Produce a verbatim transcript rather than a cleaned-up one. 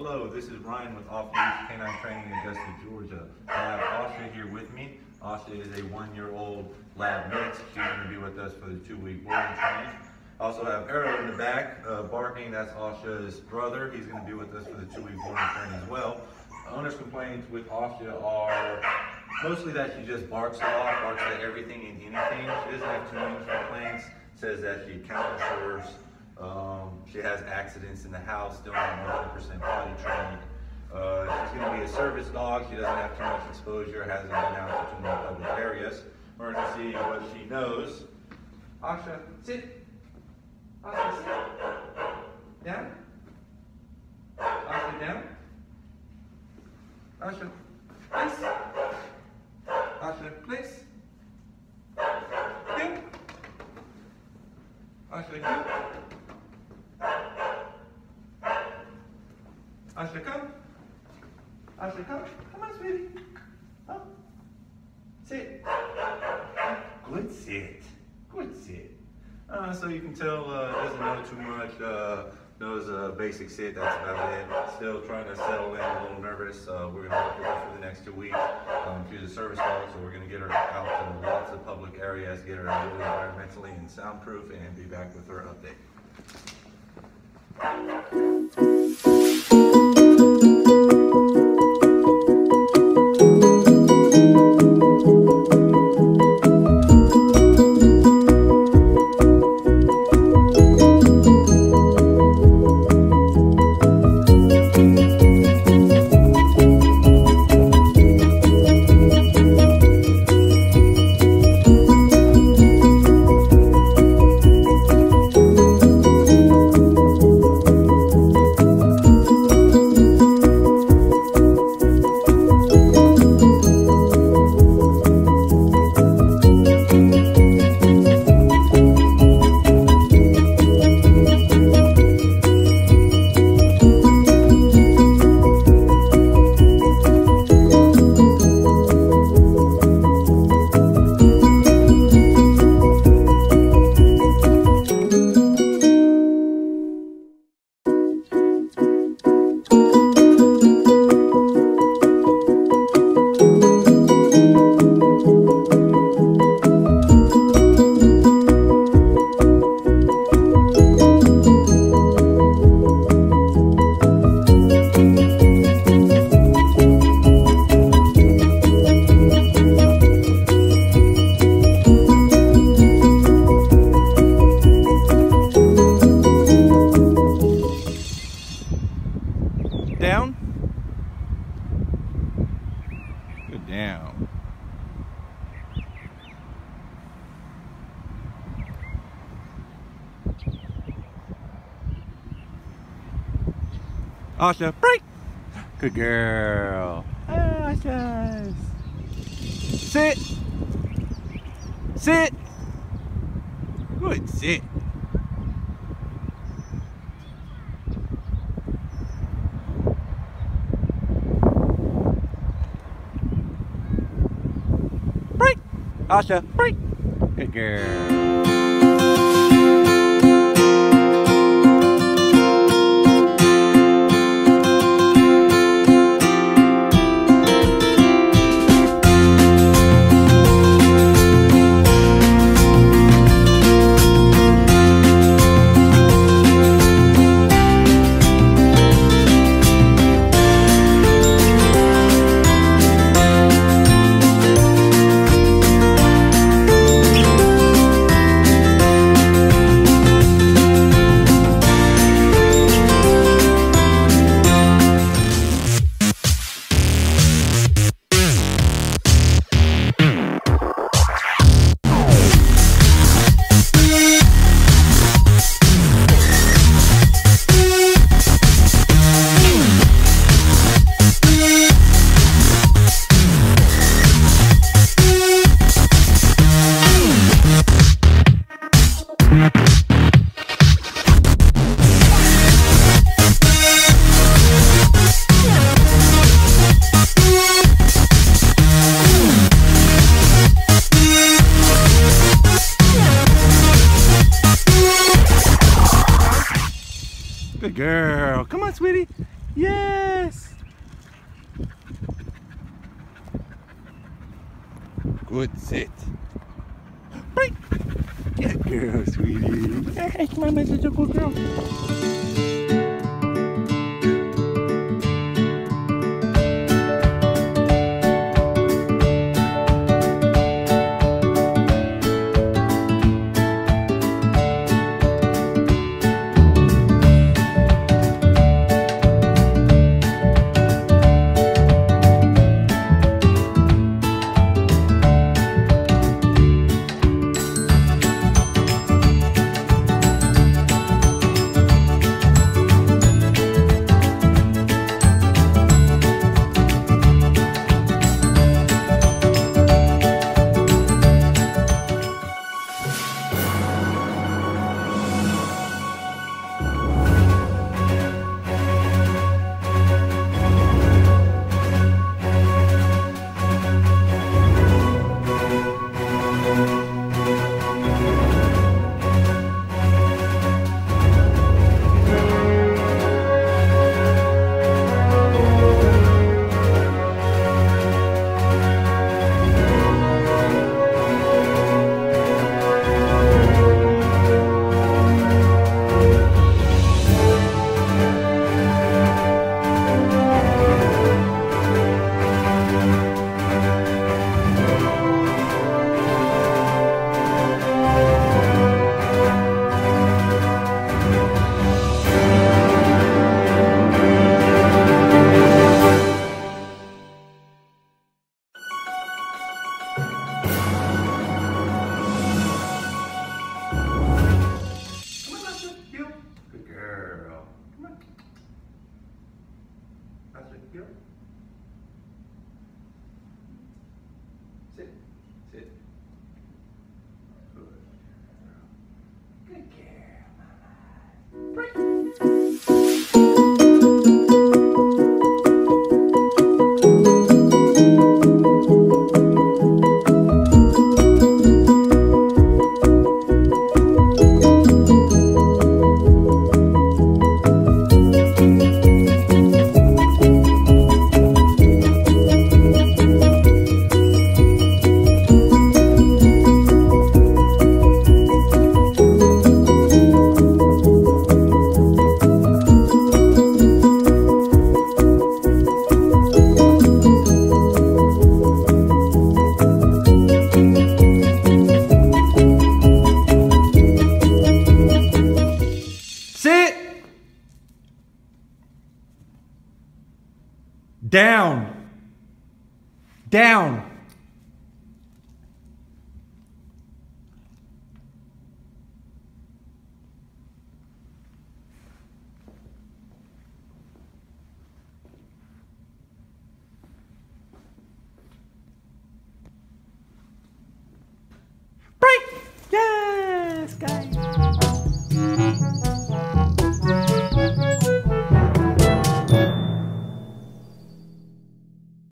Hello, this is Ryan with Off Leash K nine Training in Augusta, Georgia. I have Asha here with me. Asha is a one-year-old lab mix. She's going to be with us for the two-week boarding training. I also have Arrow in the back uh, barking. That's Asha's brother. He's going to be with us for the two-week boarding training as well. Owner's complaints with Asha are mostly that she just barks a lot, barks at everything and anything. She doesn't have too many complaints. Says that she counterfeiters. Um, she has accidents in the house, still not one hundred percent potty trained. Uh, she's going to be a service dog. She doesn't have too much exposure, hasn't been out to too many public areas. We're going to see what she knows. Asha, sit. Asha, sit. Down. Asha, down. Asha, please. Asha, please. Go. Asha, go. Asha, come. Asha, come. Come on, sweetie. Come. Sit. Good sit. Good sit. Uh, so you can tell uh, doesn't know too much. Uh, knows a uh, basic sit. That's about it. Still trying to settle in. A little nervous. Uh, we're gonna look at her for the next two weeks. Um, she's a service dog, so we're gonna get her out to lots of public areas, get her really environmentally and soundproof, and be back with her update. Down. Good down. Asha, break. Good girl. Asha. Sit. Sit. Good sit. Asha, break. Good girl. Good girl. Come on, sweetie. Yes! Good sit. Break! Good girl, sweetie. Hey, Mama's such a good girl. Down. Down.